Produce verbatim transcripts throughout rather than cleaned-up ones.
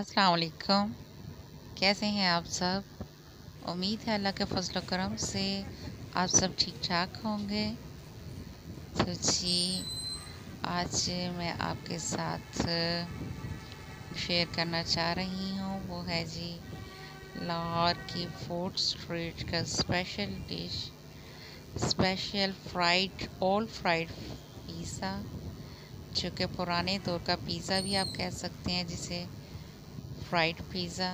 अस्सलाम वालेकुम, कैसे हैं आप सब। उम्मीद है अल्लाह के फजल करम से आप सब ठीक ठाक होंगे। तो जी आज मैं आपके साथ शेयर करना चाह रही हूँ वो है जी लाहौर की फोर्थ स्ट्रीट का special dish special fried all fried pizza, जो कि पुराने दौर का पिज़्ज़ा भी आप कह सकते हैं, जिसे फ्राइड पिज़्ज़ा,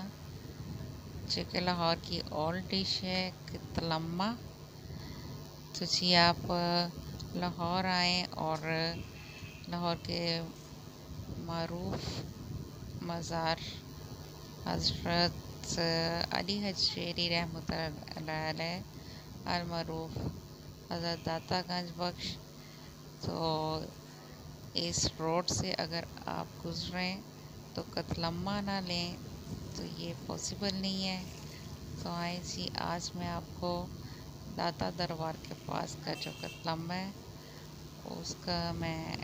जो कि लाहौर की ऑल डिश है कतलम्मा। तो जी आप लाहौर आएँ और लाहौर के मरूफ मज़ार हज़रत अली हजवेरी रहमतुल्लाह अलैह अल मरूफ हज़रत दाता गंज बख्श, तो इस रोड से अगर आप गुज़रें तो कतलम्मा ना लें तो ये पॉसिबल नहीं है। तो आए जी आज मैं आपको दाता दरबार के पास का जो कतलम्मा है उसका मैं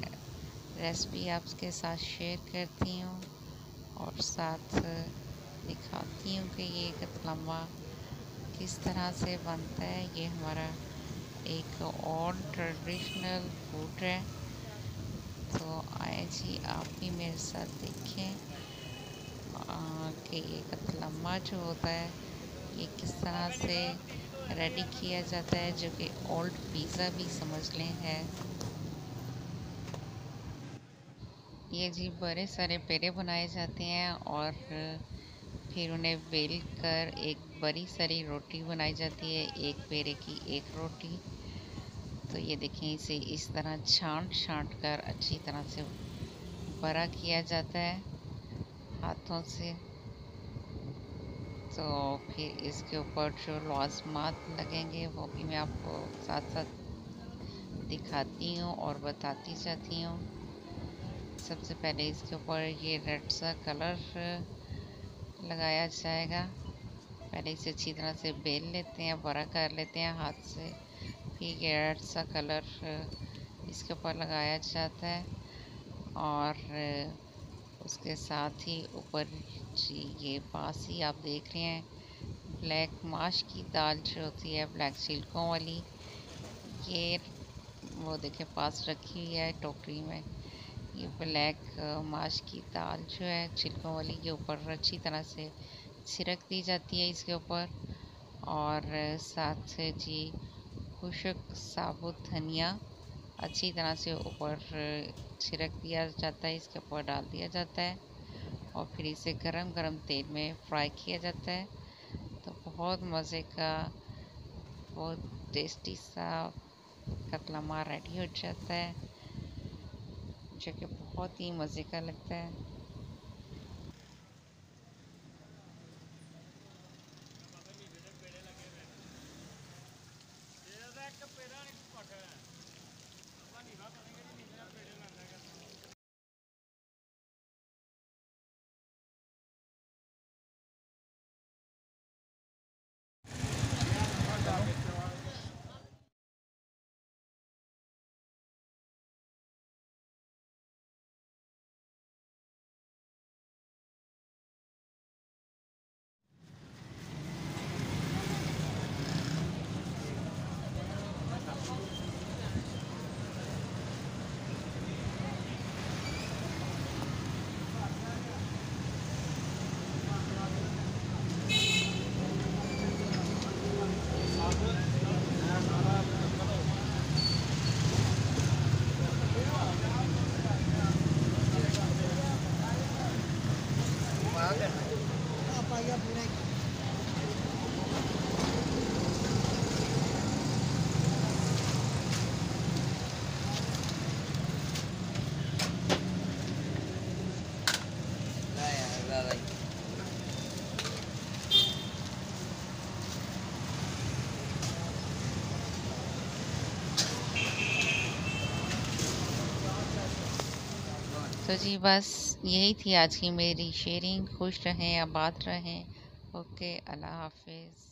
रेसिपी आपके साथ शेयर करती हूँ और साथ दिखाती हूँ कि ये कतलम्मा किस तरह से बनता है। ये हमारा एक और ट्रेडिशनल फूड है। तो आए जी आप भी मेरे साथ देखें कि ये कतलम्मा जो होता है ये किस तरह से रेडी किया जाता है, जो कि ओल्ड पिज़्ज़ा भी समझ लें है। ये जी बड़े सारे पेड़े बनाए जाते हैं और फिर उन्हें बेल कर एक बड़ी सारी रोटी बनाई जाती है, एक पेड़े की एक रोटी। तो ये देखें इसे इस तरह छांट छांट कर अच्छी तरह से बड़ा किया जाता है हाथों से। तो फिर इसके ऊपर जो लाजमात लगेंगे वो भी मैं आपको साथ साथ दिखाती हूँ और बताती जाती हूँ। सबसे पहले इसके ऊपर ये रेड सा कलर लगाया जाएगा। पहले इसे अच्छी तरह से बेल लेते हैं, बड़ा कर लेते हैं हाथ से, फिर ये रेड सा कलर इसके ऊपर लगाया जाता है और उसके साथ ही ऊपर जी ये पास ही आप देख रहे हैं ब्लैक माश की दाल जो होती है, ब्लैक छिलकों वाली, ये वो देखे पास रखी हुई है टोकरी में। ये ब्लैक माश की दाल जो है छिलकों वाली ये ऊपर अच्छी तरह से छिड़क दी जाती है इसके ऊपर, और साथ से जी खुशक साबुत धनिया अच्छी तरह से ऊपर छिड़क दिया जाता है, इसके ऊपर डाल दिया जाता है और फिर इसे गरम गरम तेल में फ्राई किया जाता है। तो बहुत मज़े का बहुत टेस्टी सा कतलम्मा रेडी हो जाता है, जो कि बहुत ही मज़े का लगता है। तो जी बस यही थी आज की मेरी शेयरिंग। खुश रहें, आबाद रहें। ओके, अल्लाह हाफिज़।